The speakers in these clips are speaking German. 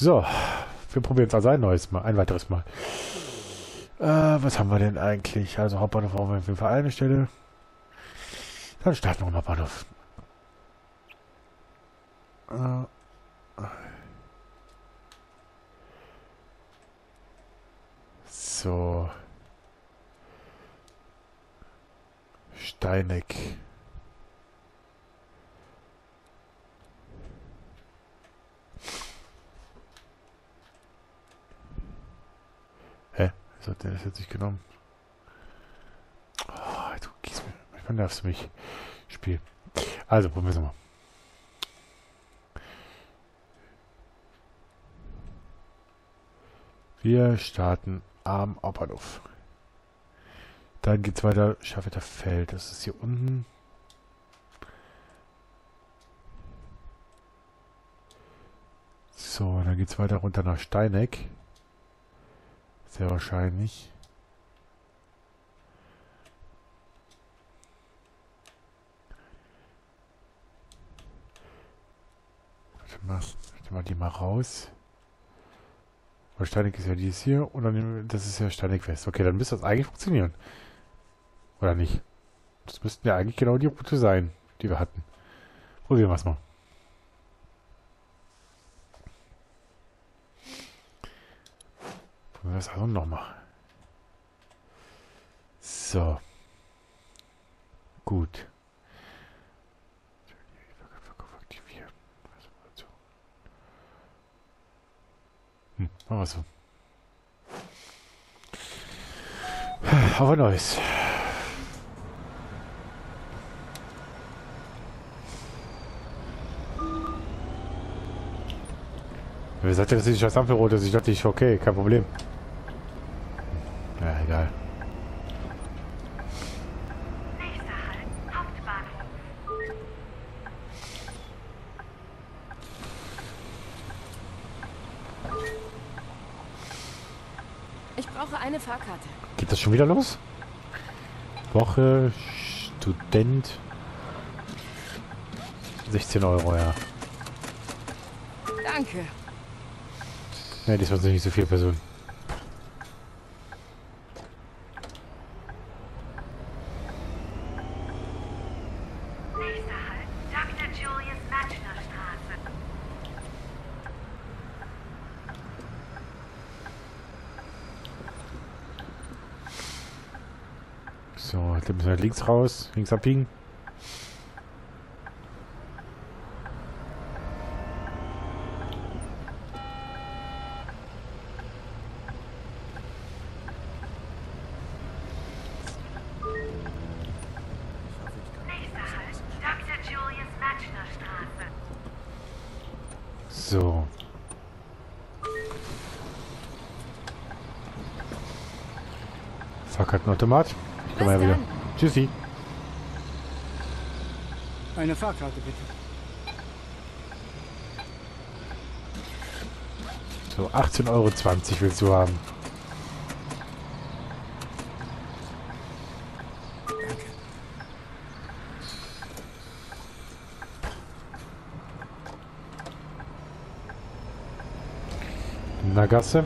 So, wir probieren es also ein weiteres Mal. Was haben wir denn eigentlich? Also Hauptbahnhof brauchen wir auf jeden Fall eine Stelle. Dann starten wir mal Hauptbahnhof. So. Steineck. Hä? Was hat der das jetzt nicht genommen? Oh, du gehst mir. Manchmal nervst du mich. Spiel. Also, probieren wir mal. Wir starten am Hauptbahnhof. Dann geht's weiter, Schaffeter Feld. Das ist hier unten. So, dann geht's weiter runter nach Steineck. Sehr wahrscheinlich. Warte mal die mal raus. Weil Steineck ist ja dieses hier und dann das ist ja Steineck West. Okay, dann müsste das eigentlich funktionieren. Oder nicht? Das müssten ja eigentlich genau die Route sein, die wir hatten. Probieren wir es mal. Probieren wir es also nochmal. So. Gut. Machen wir so. Auf ein neues. Wer sagt denn, dass ich scheiß Ampelrot ist? Ich dachte, ich okay, kein Problem. Ja, egal. Eine Fahrkarte. Geht das schon wieder los? Woche, Student. 16 €, ja. Danke. Ne, diesmal sind nicht so viele Personen. Nächster Halt, Dr. Julius Matschner Straße. So, dann müssen wir links raus, links abbiegen. Nächster Halt, Dr. Julius Matschner Straße. So. Fahrkartenautomat. Komm her wieder. Tschüssi. Eine Fahrkarte, bitte. So, 18,20 € willst du haben. Na, Gasse.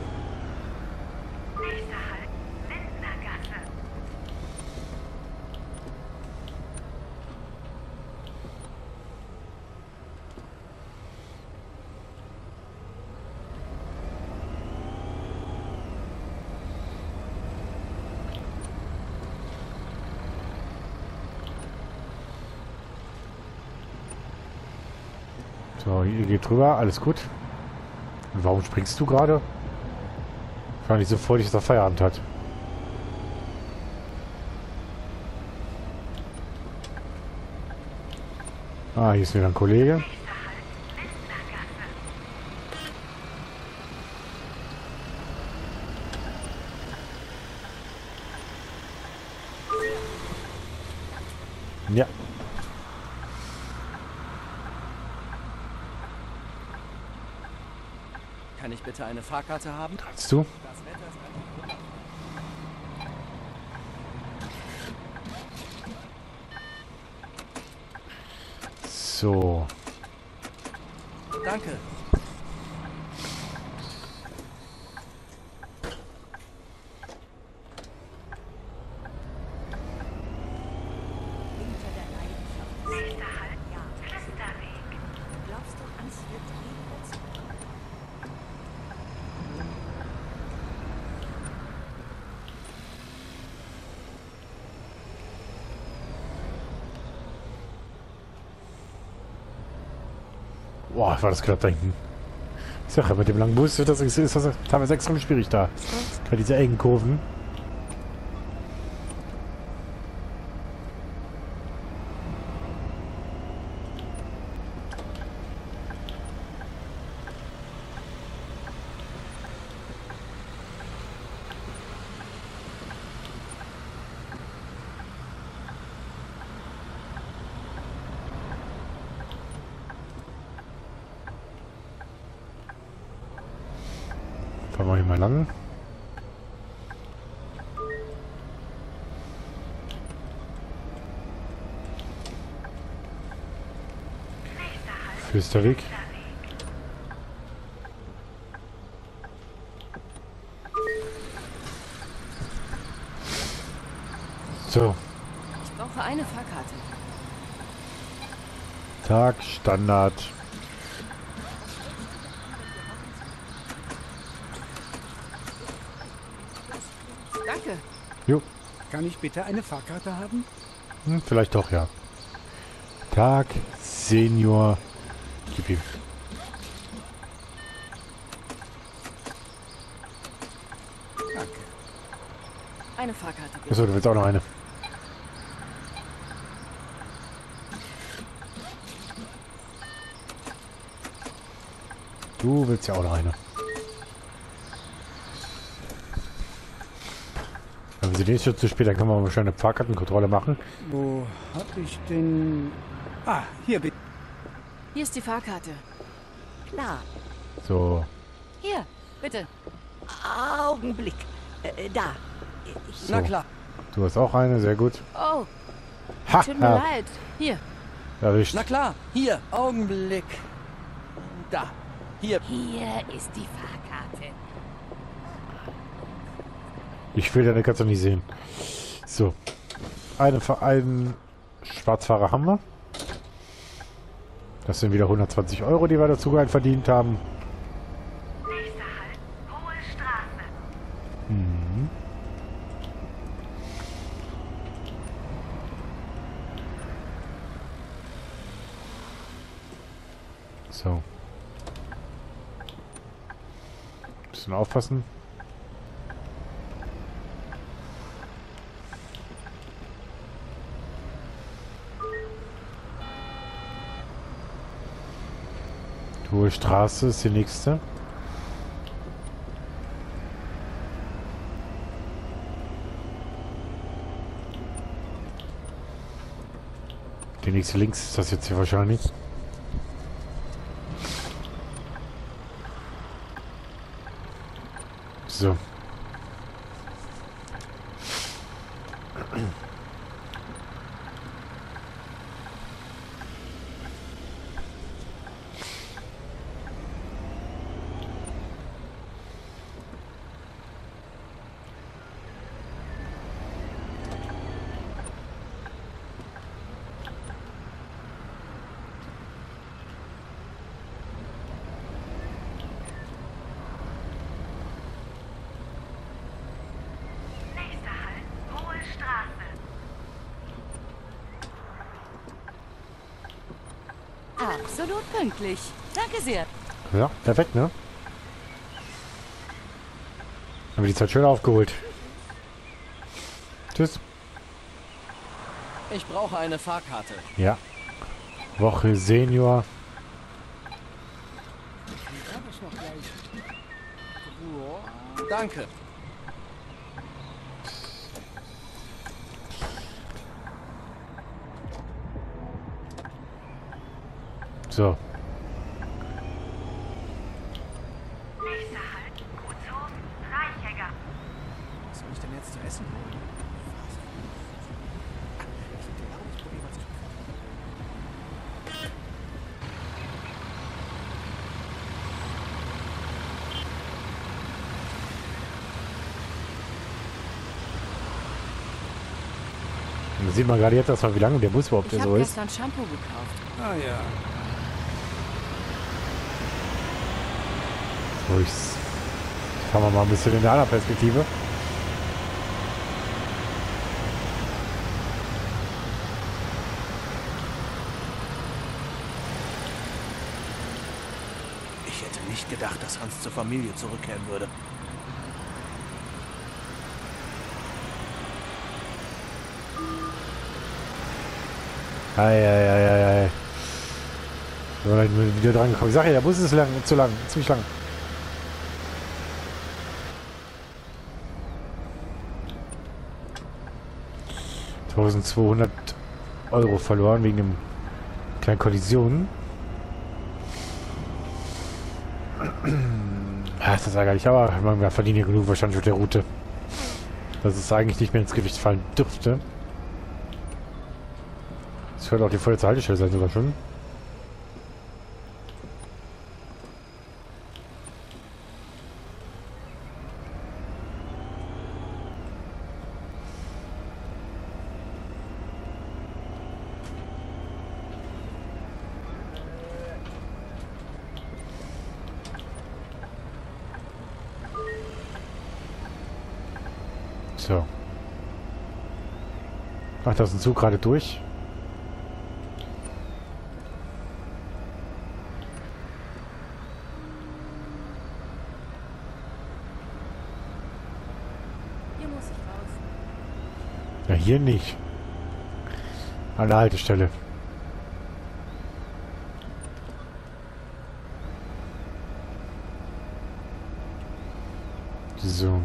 So, hier geht drüber, alles gut. Und warum springst du gerade? Fand ich so freudig, dass er Feierabend hat. Ah, hier ist wieder ein Kollege. Ja. Kann ich bitte eine Fahrkarte haben? Kannst du? So. Danke. Boah, war das gerade denken. Ich sag ja, mit dem langen Bus ist das teilweise extrem schwierig da. Gerade diese engen Kurven. Fahren wir hier mal lang. Fürsterweg. So. Ich brauche eine Fahrkarte. Tag, Standard. Jo. Kann ich bitte eine Fahrkarte haben? Hm, vielleicht doch, ja. Tag, Senior, gib ihm. Danke. Eine Fahrkarte, bitte. Achso, du willst auch noch eine. Du willst ja auch noch eine. Also die ist zu spät, dann können wir mal schon eine Fahrkartenkontrolle machen. Wo hab ich denn... Ah, hier bitte. Hier ist die Fahrkarte. Klar. So. Hier, bitte. Augenblick. Da. So. Na klar. Du hast auch eine, sehr gut. Oh. Ha, tut mir leid. Hier. Erwischt. Na klar. Hier, Augenblick. Da. Hier. Hier ist die Fahrkarte. Ich will deine Katze nicht sehen. So. Einen Schwarzfahrer haben wir. Das sind wieder 120 Euro, die wir dazu verdient haben. Nächster Halt, Hohe Straße. Mhm. So. Bisschen aufpassen. Hohe Straße ist die nächste. Die nächste links ist das jetzt hier wahrscheinlich. So. Absolut pünktlich. Danke sehr. Ja, perfekt, ne? Haben wir die Zeit schön aufgeholt. Tschüss. Ich brauche eine Fahrkarte. Ja. Woche Senior. Danke. So. Nächster Halt, Gutshof, Reichjäger. Was soll ich denn jetzt zu essen holen? Da sieht man gerade jetzt erstmal, wie lange der Bus überhaupt so ist. Ich habe gestern Shampoo gekauft. Ah ja. Fahren wir mal ein bisschen in der anderen Perspektive. hätte nicht gedacht, dass Hans zur Familie zurückkehren würde. Eieieiei. So, dann bin ich wieder dran gekommen. Ich sage ja, der Bus ist lang, zu lang, ziemlich lang. €1200 verloren wegen dem kleinen Kollision. Das ist ärgerlich, aber man verdient ja genug wahrscheinlich auf der Route, dass es eigentlich nicht mehr ins Gewicht fallen dürfte. Das könnte auch die vorletzte Haltestelle sein sogar schon. So. Ach, da ist ein Zug gerade durch. Hier muss ich raus. Ja, hier nicht. An der Haltestelle. So.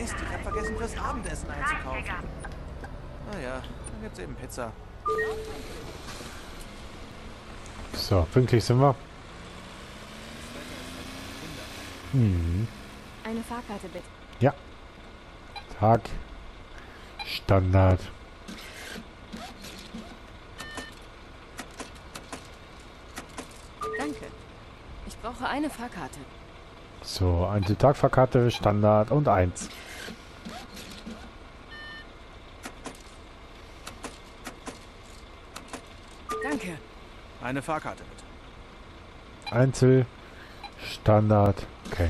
Ich hab vergessen, fürs Abendessen einzukaufen. Naja, dann gibt's eben Pizza. So, pünktlich sind wir. Mhm. Eine Fahrkarte bitte. Ja. Tag. Standard. Danke. Ich brauche eine Fahrkarte. So, eine Tagfahrkarte, Standard und 1. Danke. Eine Fahrkarte bitte. Einzel, Standard, okay.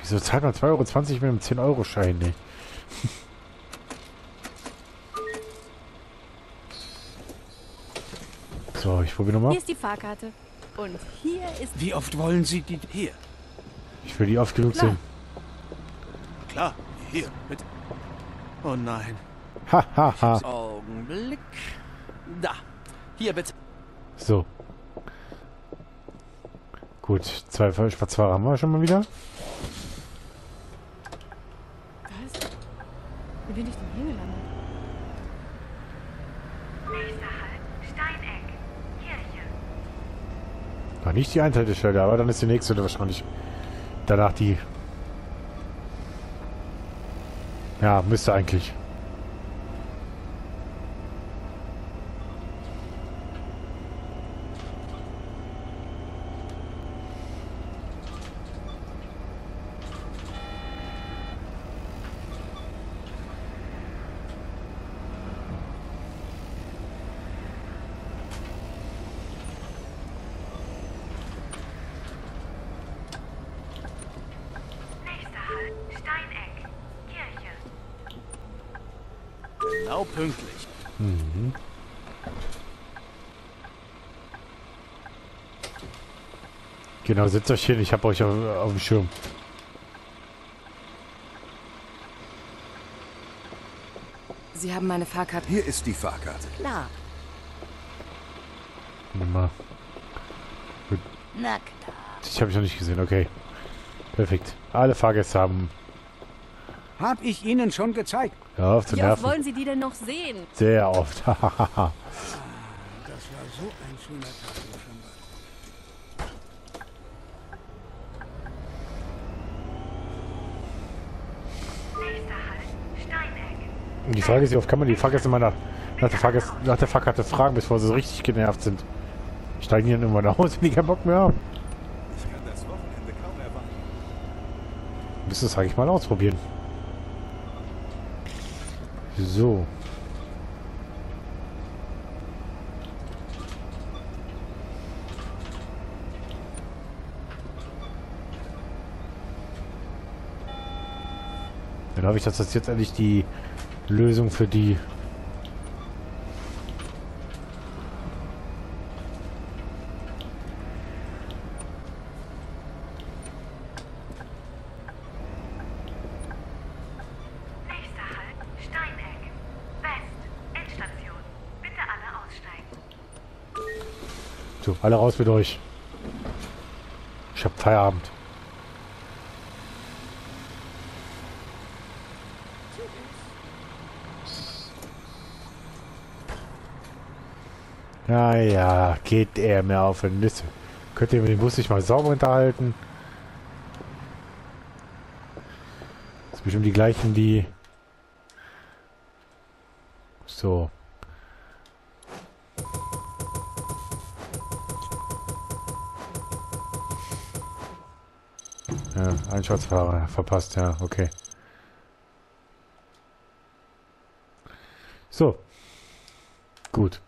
Wieso zahlt man 2,20 € mit einem 10-Euro-Schein? Nee. So, ich probiere nochmal. Hier ist die Fahrkarte. Und hier ist... Wie oft wollen Sie die hier? Ich will die oft genug sehen. Klar, hier, bitte. Oh nein. Hahaha. Augenblick. Da. Hier, bitte. So. Gut, 2 Spazierer haben wir schon mal wieder. Was? Wie bin ich denn hier gelandet? Nicht die Einhaltestelle, aber dann ist die nächste wahrscheinlich. Danach die. Ja, müsste eigentlich. Genau pünktlich. Mhm. Genau, sitzt euch hin. Ich habe euch auf dem Schirm. Sie haben meine Fahrkarte. Hier ist die Fahrkarte. Klar. Mal. Gut. Na klar. Ich habe mich noch nicht gesehen. Okay. Perfekt. Alle Fahrgäste haben... Hab ich Ihnen schon gezeigt. Ja, auf zu nerven. Wie oft wollen Sie die denn noch sehen? Sehr oft. Das war so ein schöner Tag. Nächster Halt, Steineck. Die Frage ist, wie oft kann man die Fahrgäste mal nach der Fahrkarte fragen, bevor sie so richtig genervt sind? Steigen die dann irgendwann aus, wenn die keinen Bock mehr haben? es, sage ich mal, ausprobieren. So. Dann habe ich das jetzt endlich die Lösung für die... So, alle raus mit euch. Ich hab Feierabend. Naja, geht er mir auf den Nüsse. Könnt ihr mit dem Bus nicht mal sauber unterhalten? Das sind bestimmt die gleichen, die... So... Einschussfahrer verpasst, ja, okay. So. Gut.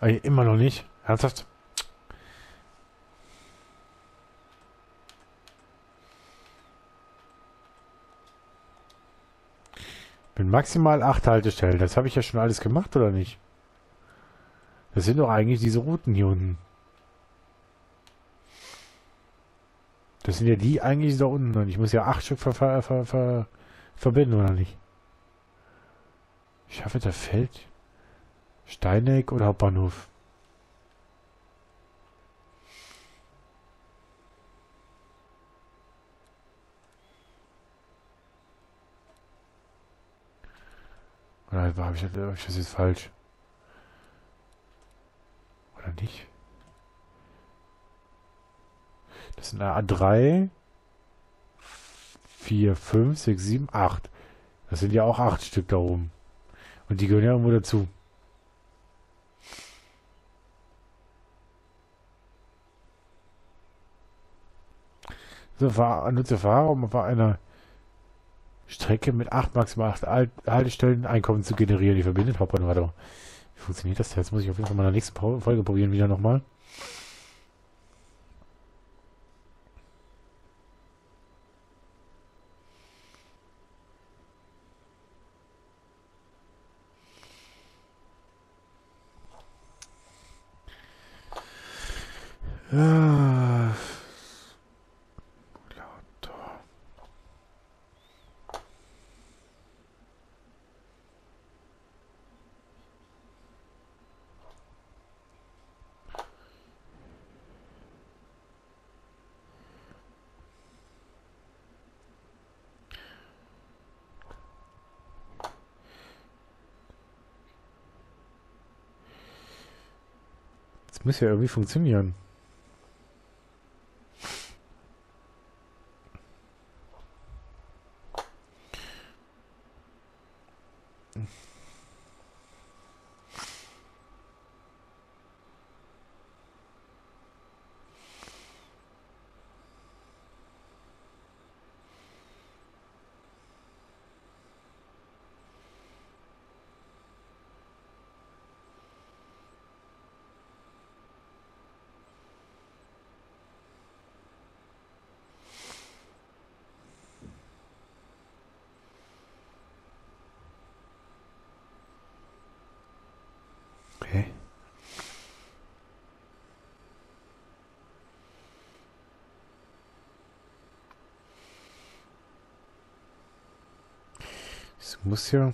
Immer noch nicht. Ernsthaft? Mit maximal 8 Haltestellen. Das habe ich ja schon alles gemacht, oder nicht? Das sind doch eigentlich diese Routen hier unten. Das sind ja die eigentlich da unten. Und ich muss ja 8 Stück verbinden, oder nicht? Ich schaffe das Feld. Steineck oder Hauptbahnhof? Oder habe ich das jetzt falsch? Oder nicht? Das sind A3, 4, 5, 6, 7, 8. Das sind ja auch 8 Stück da oben. Und die gehören ja irgendwo dazu. So, nutze Fahrer, um auf einer Strecke mit maximal 8 Haltestellen Einkommen zu generieren. Die verbindet Hauptbahnhof. Warte mal. Wie funktioniert das denn? Jetzt muss ich auf jeden Fall mal in der nächsten Folge probieren, wieder nochmal. Muss ja irgendwie funktionieren. Es muss ja...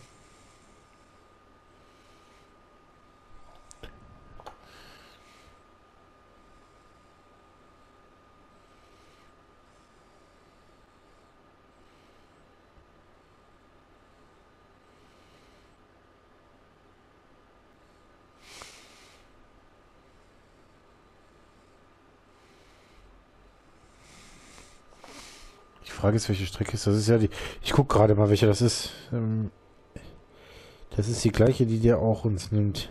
Frage ist, welche Strecke ist. Das ist ja die... Ich gucke gerade mal, welche das ist. Das ist die gleiche, die der auch uns nimmt.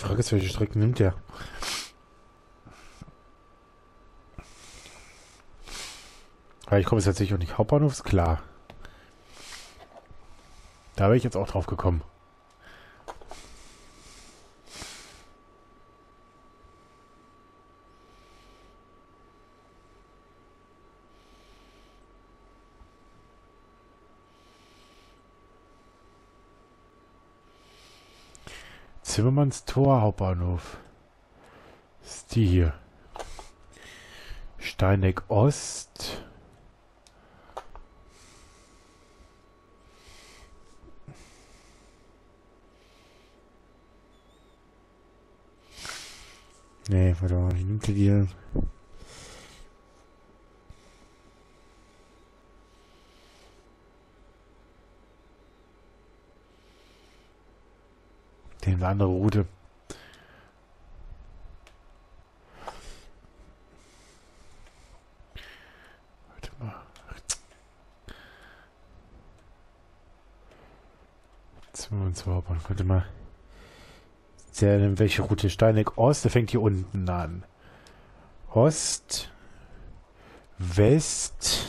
Die Frage ist, welche Strecke nimmt der? Aber ich komme jetzt tatsächlich auch nicht. Hauptbahnhof ist klar. Da wäre ich jetzt auch drauf gekommen. Zimmermanns Tor, Hauptbahnhof. Ist die hier. Steineck Ost. Nee, warte mal, ich nehme die. Eine andere Route. Warte mal. Warte mal. Welche Route? Steineck Ost, der fängt hier unten an. Ost, West,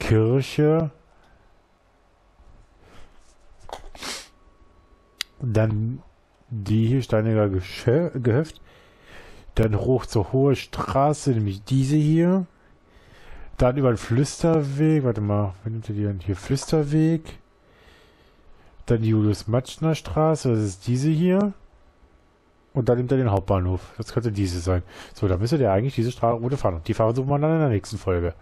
Kirche. Dann die hier, Steinecker Gehöft. Dann hoch zur Hohe Straße, nämlich diese hier. Dann über den Flüsterweg. Warte mal, wer nimmt die denn hier? Flüsterweg. Dann die Julius-Matschner-Straße. Das ist diese hier. Und dann nimmt er den Hauptbahnhof. Das könnte diese sein. So, da müsste der eigentlich diese Route fahren. Und die fahren wir mal in der nächsten Folge.